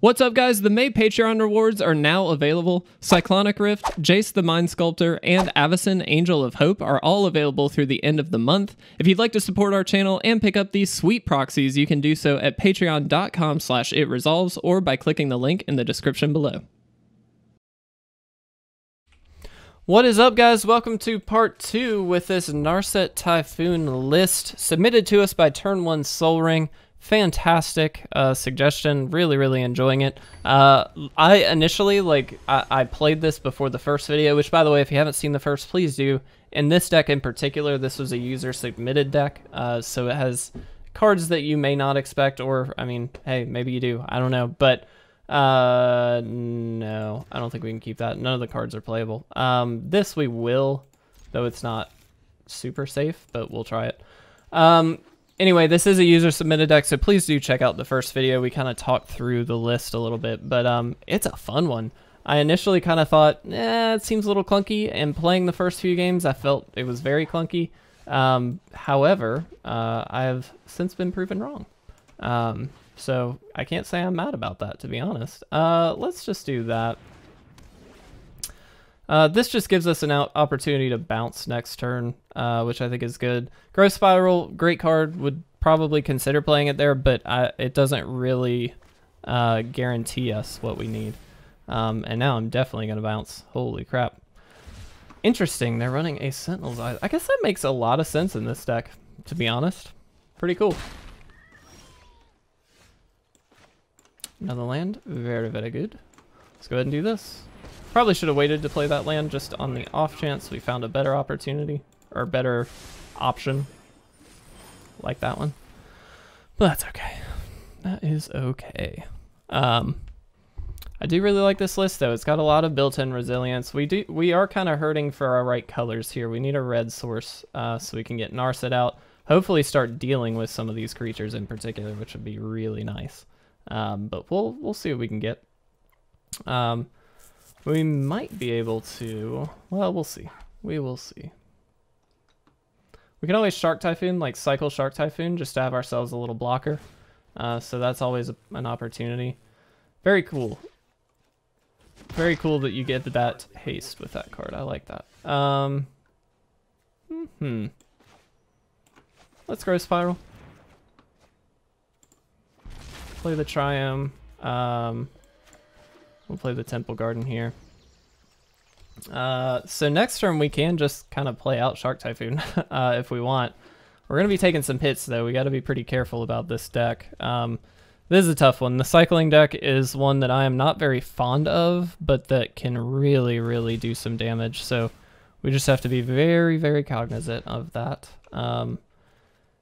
What's up, guys? The May Patreon rewards are now available. Cyclonic Rift, Jace the Mind Sculptor, and Avacyn Angel of Hope are all available through the end of the month. If you'd like to support our channel and pick up these sweet proxies, you can do so at patreon.com/itresolves or by clicking the link in the description below. What is up, guys? Welcome to part 2 with this Narset Typhoon list submitted to us by Turn 1 Sol Ring. Fantastic suggestion. Really enjoying it. I initially, like, I played this before the first video, which, by the way, if you haven't seen the first, please do. In this deck in particular, this was a user submitted deck, so it has cards that you may not expect, or I mean, hey, maybe you do, I don't know. But no, I don't think we can keep that. None of the cards are playable. This we will, though it's not super safe, but we'll try it. Anyway, this is a user-submitted deck, so please do check out the first video. We kind of talked through the list a little bit, but it's a fun one. I initially kind of thought, it seems a little clunky, and playing the first few games, I felt it was very clunky. However, I have since been proven wrong. So I can't say I'm mad about that, to be honest. Let's just do that. This just gives us an opportunity to bounce next turn, which I think is good. Growth Spiral, great card, would probably consider playing it there, but it doesn't really guarantee us what we need. And now I'm definitely going to bounce. Holy crap. Interesting, they're running a Sentinel's Eye. I guess that makes a lot of sense in this deck, to be honest. Pretty cool. Another land, very good. Let's go ahead and do this. Probably should have waited to play that land just on the off chance we found a better opportunity or better option like that one, but that's okay. That is okay. I do really like this list, though. It's got a lot of built-in resilience. We are kind of hurting for our right colors here. We need a red source so we can get Narset out, hopefully start dealing with some of these creatures in particular, which would be really nice. But we'll see what we can get. We might be able to, well, we'll see. We will see. We can always Shark Typhoon, like cycle Shark Typhoon, just to have ourselves a little blocker. So that's always an opportunity. Very cool. Very cool that you get that haste with that card. I like that. Let's Gross Spiral. Play the Triumph. We'll play the Temple Garden here. So next turn we can just kind of play out Shark Typhoon if we want. We're going to be taking some hits, though. We got to be pretty careful about this deck. This is a tough one. The cycling deck is one that I am not very fond of, but that can really do some damage. So we just have to be very cognizant of that. And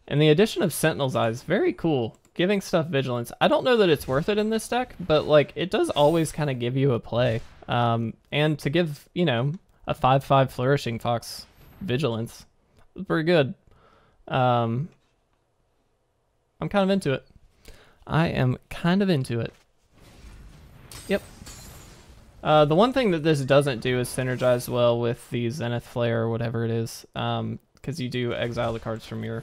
the addition of Sentinel's Eye is very cool. Giving stuff vigilance. I don't know that it's worth it in this deck, but like it does always kind of give you a play. And to give, you know, a 5/5 Flourishing Fox vigilance, pretty good. I'm kind of into it. I am kind of into it. Yep. The one thing that this doesn't do is synergize well with the Zenith Flare or whatever it is, because you do exile the cards from your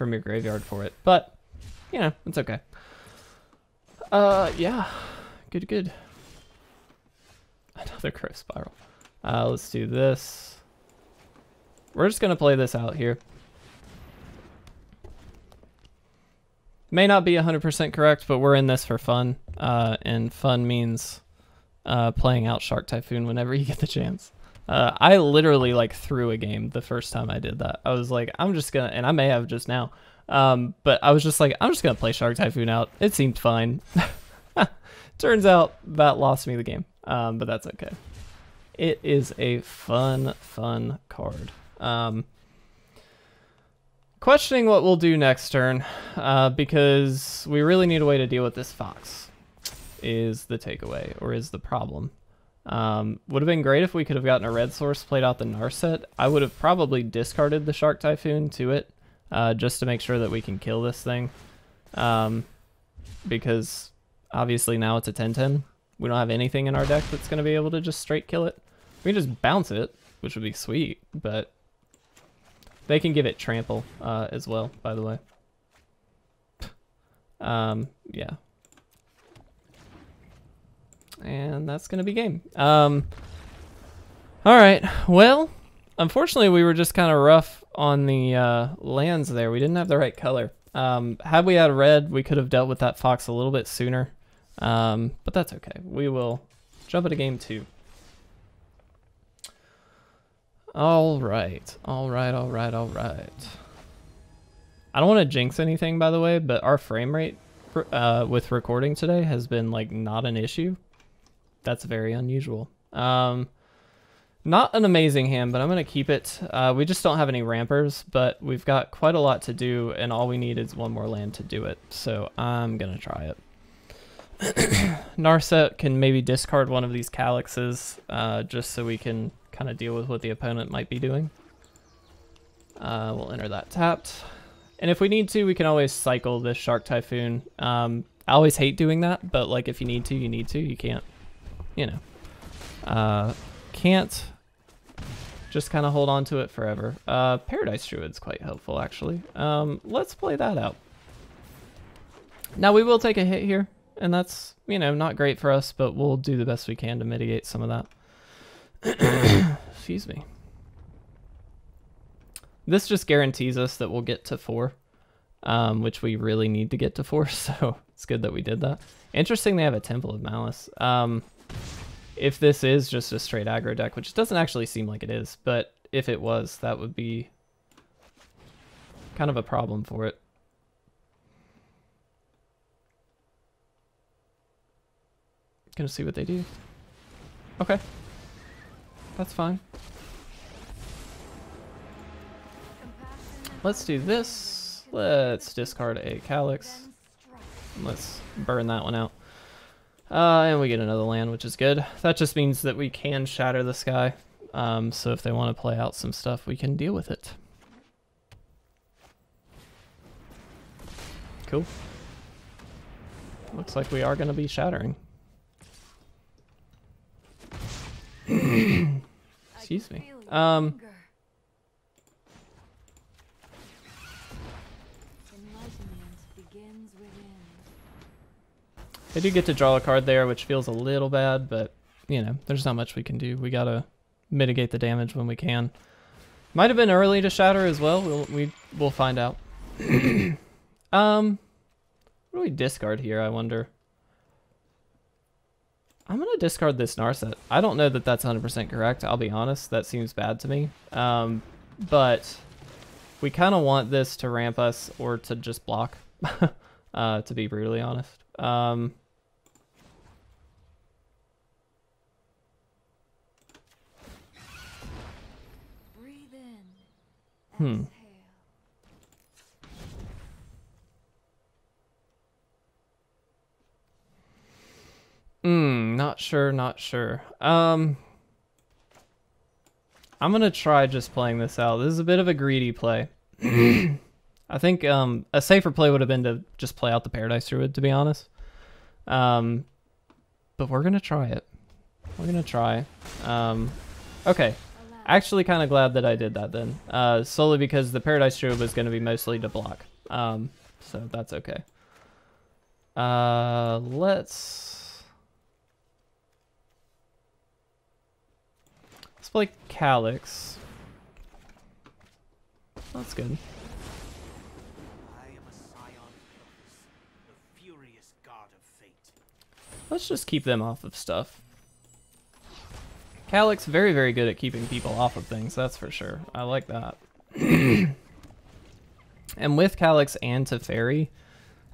graveyard for it, but. You know, it's okay. Yeah. Good. Another Growth Spiral. Let's do this. We're just going to play this out here. May not be 100% correct, but we're in this for fun. And fun means playing out Shark Typhoon whenever you get the chance. I literally, like, threw a game the first time I did that. I was like, I'm just going to, and I may have just now. But I was just like, I'm just going to play Shark Typhoon out. It seemed fine. Turns out that lost me the game, but that's okay. It is a fun card. Questioning what we'll do next turn, because we really need a way to deal with this fox is the takeaway, or is the problem. Would have been great if we could have gotten a red source, played out the Narset. I would have probably discarded the Shark Typhoon to it. Just to make sure that we can kill this thing. Because obviously now it's a 10/10. We don't have anything in our deck that's going to be able to just straight kill it. We can just bounce it, which would be sweet, but they can give it trample as well, by the way. Yeah. and that's gonna be game. All right, well, unfortunately we were just kind of rough on the lands there. We didn't have the right color. Had we had red, we could have dealt with that fox a little bit sooner, but that's okay. We will jump into game two. All right. I don't want to jinx anything, by the way, but our frame rate with recording today has been like not an issue. That's very unusual. Not an amazing hand, but I'm going to keep it. We just don't have any rampers, but we've got quite a lot to do, and all we need is one more land to do it, so I'm going to try it. Narset can maybe discard one of these calyxes just so we can kind of deal with what the opponent might be doing. We'll enter that tapped. And if we need to, we can always cycle this Shark Typhoon. I always hate doing that, but like if you need to, you need to. You can't, you know, can't just kind of hold on to it forever. Paradise Druid's quite helpful, actually. Let's play that out. Now we will take a hit here, and that's, you know, not great for us, but we'll do the best we can to mitigate some of that. Excuse me. This just guarantees us that we'll get to 4, which we really need to get to 4, so it's good that we did that. Interesting, they have a Temple of Malice. If this is just a straight aggro deck, which doesn't actually seem like it is, but if it was, that would be kind of a problem for it. Gonna see what they do. Okay. That's fine. Let's do this. Let's discard a Calyx. Let's burn that one out. And we get another land, which is good. That just means that we can Shatter the Sky. So if they want to play out some stuff, we can deal with it. Cool. Looks like we are going to be shattering. Excuse me. They do get to draw a card there, which feels a little bad, but, you know, there's not much we can do. We gotta mitigate the damage when we can. Might have been early to shatter as well. We'll find out. What do we discard here, I wonder? I'm gonna discard this Narset. I don't know that that's 100% correct. I'll be honest, that seems bad to me. But we kind of want this to ramp us or to just block, to be brutally honest. Breathe in. Exhale. Not sure. I'm gonna try just playing this out. This is a bit of a greedy play. I think a safer play would have been to just play out the Paradise Druid, to be honest. But we're gonna try it. We're gonna try. Okay. Actually kind of glad that I did that then. Solely because the Paradise Druid was gonna be mostly to block. So that's okay. Let's play Calyx. That's good. I am a scion of the furious god of fate. Let's just keep them off of stuff. Calyx very, very good at keeping people off of things, that's for sure. I like that. And with Calyx and Teferi,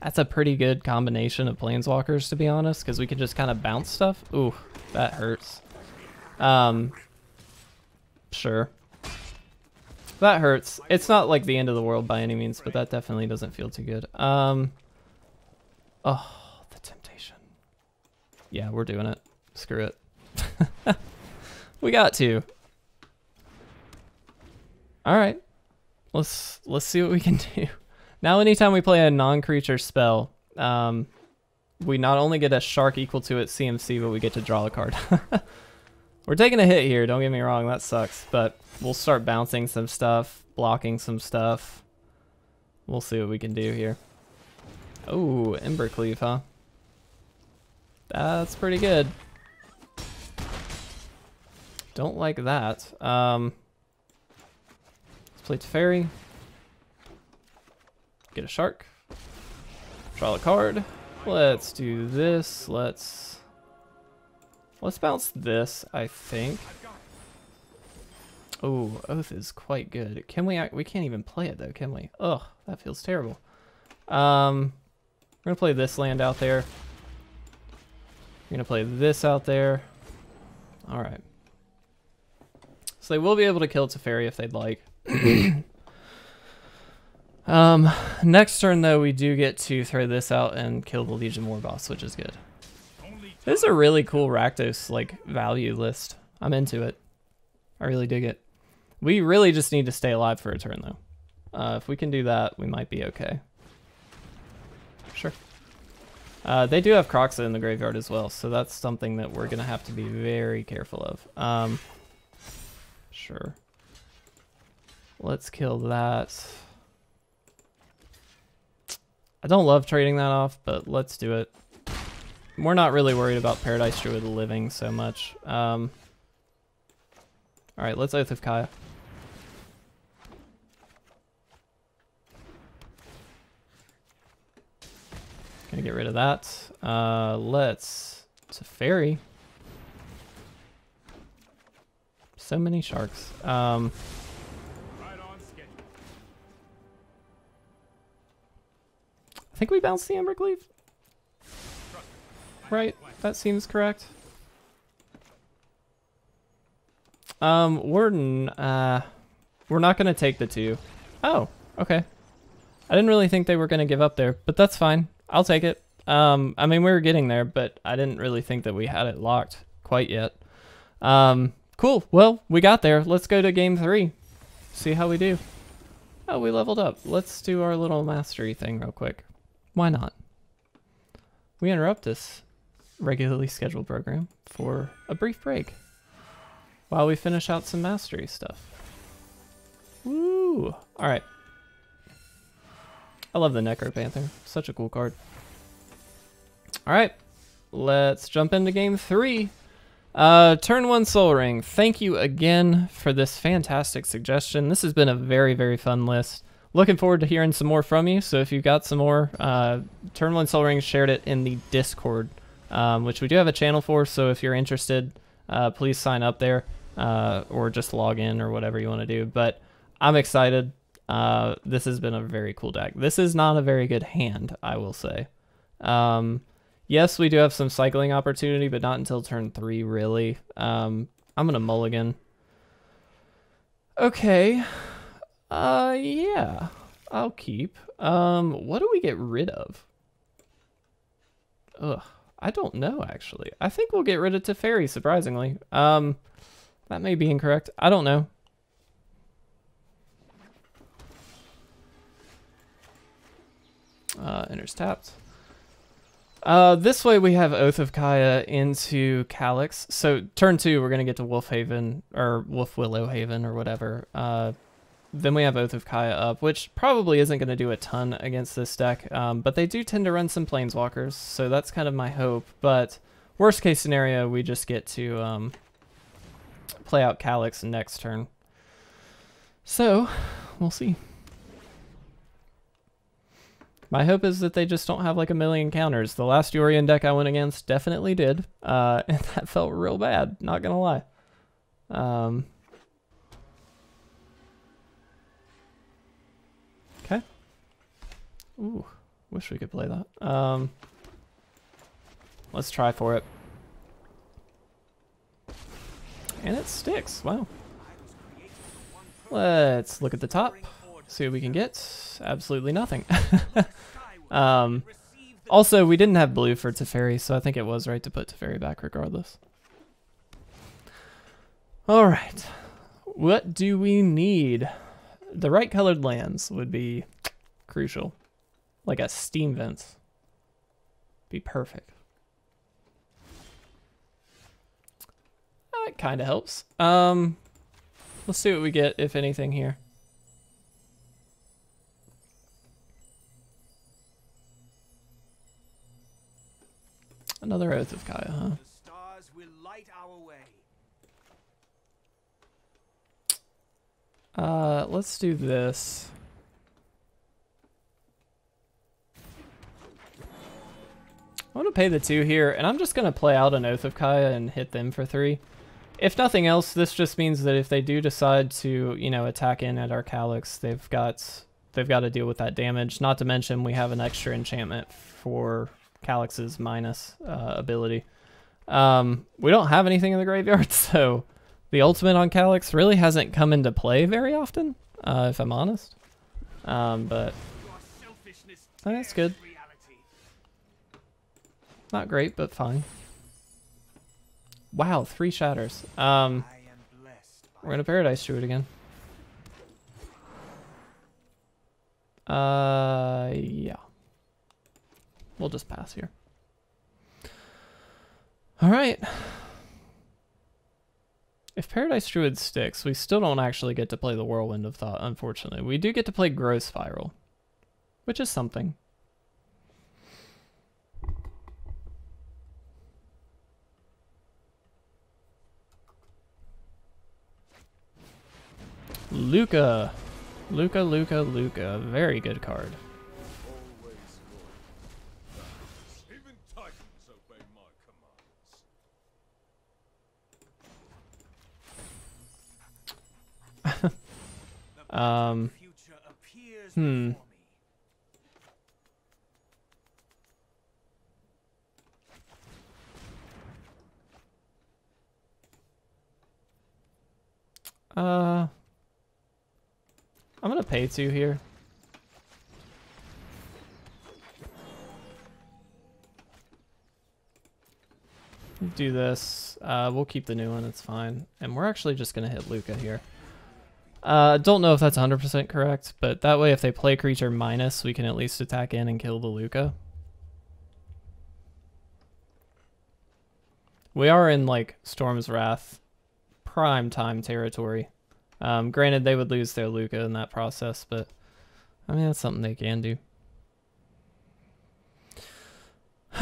that's a pretty good combination of planeswalkers, to be honest, because we can just kind of bounce stuff. Ooh, that hurts. Sure. That hurts. It's not like the end of the world by any means, but that definitely doesn't feel too good. Oh, the temptation. Yeah, we're doing it. Screw it. We got to. All right. Let's see what we can do. Now, anytime we play a non-creature spell, we not only get a shark equal to its CMC, but we get to draw a card. We're taking a hit here, don't get me wrong, that sucks, but we'll start bouncing some stuff, blocking some stuff. We'll see what we can do here. Oh, Embercleave, huh? That's pretty good. Don't like that. Let's play Teferi. Get a shark. Draw a card. Let's do this. Let's bounce this, I think. Oh, Oath is quite good. Can we can't even play it though, can we? Ugh, that feels terrible. We're gonna play this land out there. We're gonna play this out there. All right. So they will be able to kill Teferi if they'd like. Next turn though, we do get to throw this out and kill the Legion War boss, which is good. This is a really cool Rakdos like value list. I'm into it. I really dig it. We really just need to stay alive for a turn though. If we can do that, we might be okay. Sure. They do have Kroxa in the graveyard as well, so that's something that we're gonna have to be very careful of. Sure. Let's kill that. I don't love trading that off, but let's do it. We're not really worried about Paradise Druid living so much. Alright, let's Oath of Kaya. Gonna get rid of that. Let's Teferi. So many sharks. I think we bounced the Embercleave. Right, that seems correct. We're not gonna take the two. Oh, okay. I didn't really think they were gonna give up there, but that's fine. I'll take it. I mean, we were getting there, but I didn't really think that we had it locked quite yet. Cool. Well, we got there. Let's go to game three. See how we do. Oh, we leveled up. Let's do our little mastery thing real quick. Why not? We interrupt this regularly scheduled program for a brief break while we finish out some mastery stuff. Woo! Alright. I love the Necropanther. Such a cool card. Alright. Let's jump into game three. Turn one Sol Ring. Thank you again for this fantastic suggestion. This has been a very, very fun list. Looking forward to hearing some more from you. So if you've got some more, turn one Sol Ring shared it in the Discord, which we do have a channel for. So if you're interested, please sign up there. Or just log in or whatever you want to do, but I'm excited. This has been a very cool deck. This is not a very good hand, I will say. Yes, we do have some cycling opportunity, but not until turn three, really. I'm going to mulligan. Okay. Yeah, I'll keep. What do we get rid of? Ugh. I don't know, actually. I think we'll get rid of Teferi, surprisingly. That may be incorrect. I don't know. Enters tapped. This way we have Oath of Kaya into Calyx. So turn two, we're going to get to Wolfhaven, or Wolf Willowhaven, or whatever. Then we have Oath of Kaya up, which probably isn't going to do a ton against this deck, but they do tend to run some Planeswalkers, so that's kind of my hope. But worst case scenario, we just get to play out Calyx next turn. So, we'll see. My hope is that they just don't have like a million counters. The last Yorion deck I went against definitely did, and that felt real bad, not going to lie. Ooh, wish we could play that. Let's try for it. And it sticks, wow. Let's look at the top, see what we can get. Absolutely nothing. Also, we didn't have blue for Teferi, so I think it was right to put Teferi back regardless. All right, what do we need? The right colored lands would be crucial. Like a Steam Vents. Be perfect. That kind of helps. Let's see what we get, if anything, here. Another Oath of Kaya, huh? Let's do this. I'm going to pay the 2 here, and I'm just going to play out an Oath of Kaya and hit them for 3. If nothing else, this just means that if they do decide to, you know, attack in at our Calyx, they've got to deal with that damage. Not to mention we have an extra enchantment for Calyx's minus ability. We don't have anything in the graveyard, so the ultimate on Calyx really hasn't come into play very often, if I'm honest. But that's good. Not great, but fine. Wow, 3 shatters. We're gonna Paradise Druid again. Yeah. We'll just pass here. Alright. If Paradise Druid sticks, we still don't actually get to play the Whirlwind of Thought, unfortunately. We do get to play Gross Viral, which is something. Lukka. Lukka, Lukka, Lukka. Very good card. Even Titans obey my commands. I'm gonna pay 2 here. Do this. We'll keep the new one, it's fine. And we're actually just gonna hit Lukka here. Don't know if that's 100% correct, but that way if they play creature minus, we can at least attack in and kill the Lukka. We are in, like, Storm's Wrath prime time territory. Granted, they would lose their Lukka in that process, but I mean, that's something they can do.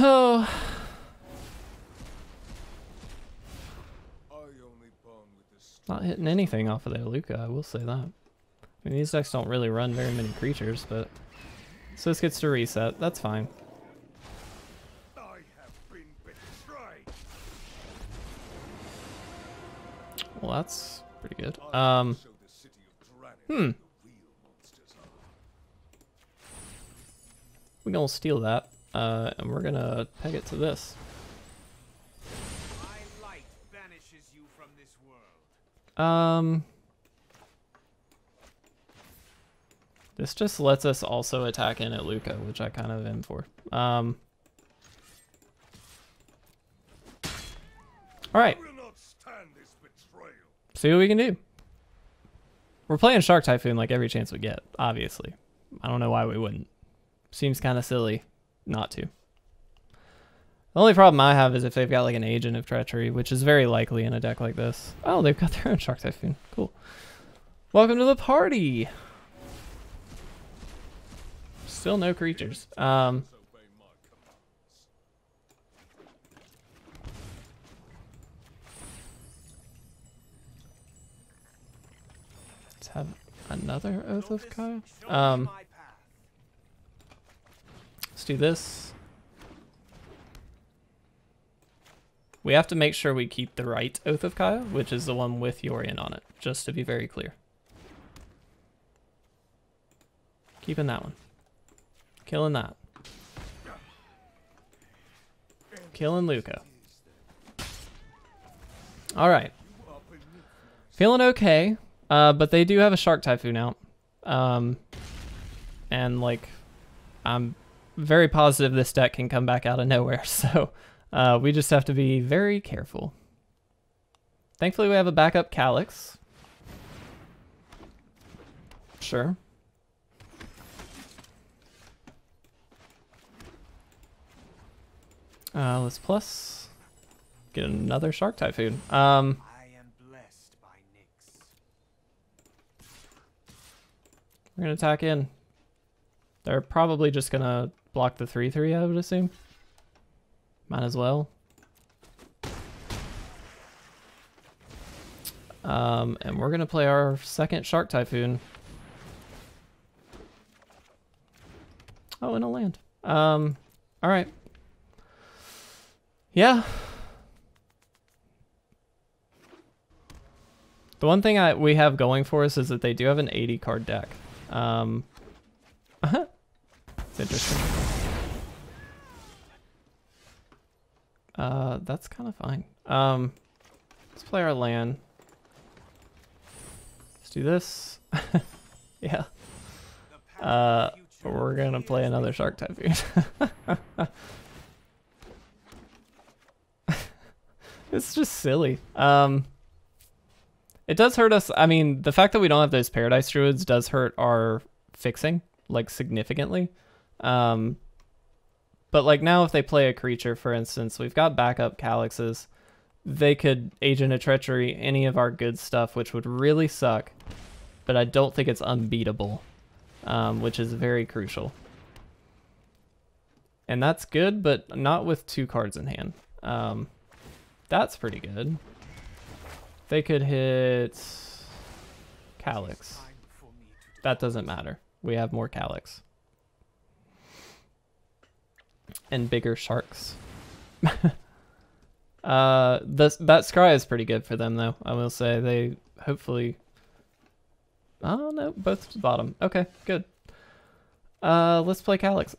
Oh. Not hitting anything off of their Lukka, I will say that. I mean, these decks don't really run very many creatures, but... So this gets to reset, that's fine. Well, that's... pretty good. We're gonna steal that, and we're gonna peg it to this. This just lets us also attack in at Lukka, which I kind of am for. All right. See what we can do. We're playing Shark Typhoon like every chance we get, obviously. I don't know why we wouldn't. Seems kind of silly not to. The only problem I have is if they've got like an Agent of Treachery, which is very likely in a deck like this. Oh, they've got their own Shark Typhoon. Cool. Welcome to the party. Still no creatures. Have another Oath of Kaya. Let's do this. We have to make sure we keep the right Oath of Kaya, which is the one with Yorion on it, just to be very clear. Keeping that one. Killing that. Killing Lukka. Alright. Feeling okay. But they do have a Shark Typhoon out. And, like, I'm very positive this deck can come back out of nowhere, so we just have to be very careful. Thankfully, we have a backup Calyx. Sure. Let's plus. Get another Shark Typhoon. We're going to attack in. They're probably just going to block the 3-3, I would assume. Might as well. And we're going to play our second Shark Typhoon. Oh, and a land. All right. Yeah. The one thing we have going for us is that they do have an 80 card deck. It's interesting. That's kind of fine. Let's play our land. Let's do this. Yeah. We're gonna play another Shark Typhoon. It's just silly. It does hurt us. I mean, the fact that we don't have those Paradise Druids does hurt our fixing, like, significantly. But, like, now if they play a creature, for instance, we've got backup Calyxes. They could Agent of Treachery any of our good stuff, which would really suck. But I don't think it's unbeatable, which is very crucial. And that's good, but not with two cards in hand. That's pretty good. They could hit Calyx. That doesn't matter. We have more Calyx. And bigger sharks. That Scry is pretty good for them, though. I will say they hopefully... Oh, no, both to the bottom. Okay, good. Let's play Calyx.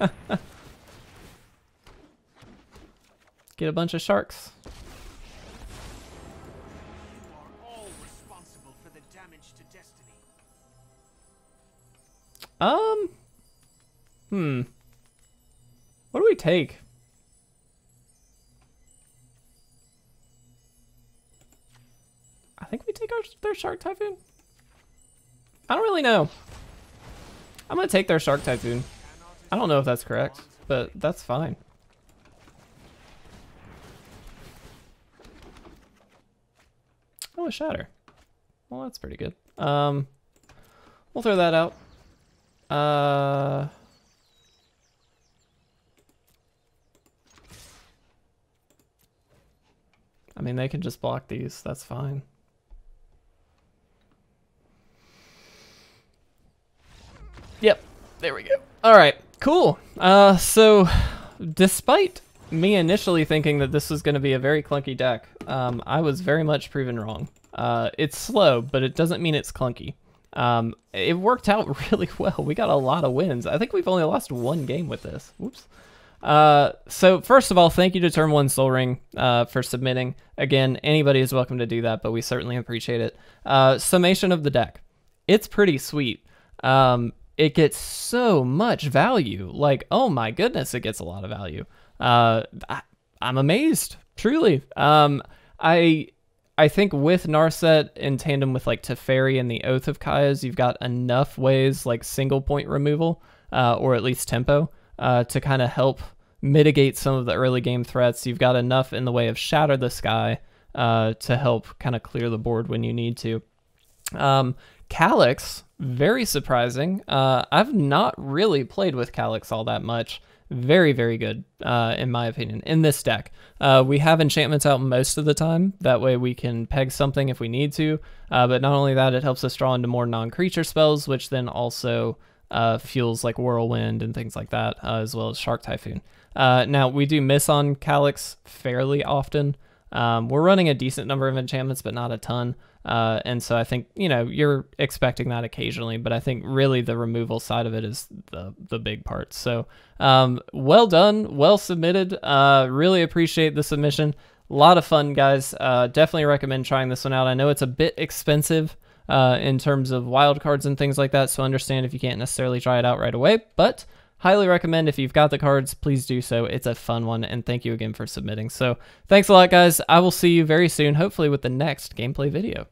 Get a bunch of sharks. What do we take? I think we take their Shark Typhoon. I don't really know. I'm gonna take their Shark Typhoon. I don't know if that's correct, but that's fine. Oh, a Shatter. Well, that's pretty good. We'll throw that out. I mean, they can just block these. That's fine. Yep. There we go. All right. Cool. So despite me initially thinking that this was going to be a very clunky deck, I was very much proven wrong. It's slow, but it doesn't mean it's clunky. It worked out really well. We got a lot of wins. I think we've only lost one game with this. Whoops. So first of all, thank you to Turn 1 Sol Ring for submitting. Again, anybody is welcome to do that, but we certainly appreciate it. Summation of the deck. It's pretty sweet. It gets so much value. Like, oh my goodness, it gets a lot of value. I'm amazed, truly. I think with Narset in tandem with like Teferi and the Oath of Kaya's, you've got enough ways like single point removal or at least tempo to kind of help mitigate some of the early game threats. You've got enough in the way of Shatter the Sky to help kind of clear the board when you need to. Calyx, very surprising. I've not really played with Calyx all that much. Very, very good, in my opinion, in this deck. We have enchantments out most of the time. That way we can peg something if we need to. But not only that, it helps us draw into more non-creature spells, which then also fuels like Whirlwind and things like that, as well as Shark Typhoon. Now, we do miss on Calyx fairly often. We're running a decent number of enchantments, but not a ton. And so I think, you know, you're expecting that occasionally, but I think really the removal side of it is the big part. So well done, well submitted. Really appreciate the submission. A lot of fun, guys. Definitely recommend trying this one out. I know it's a bit expensive in terms of wildcards and things like that, so understand if you can't necessarily try it out right away, but highly recommend if you've got the cards, please do so. It's a fun one, and thank you again for submitting. So thanks a lot, guys. I will see you very soon, hopefully with the next gameplay video.